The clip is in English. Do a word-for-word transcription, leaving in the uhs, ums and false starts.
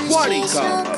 What do you call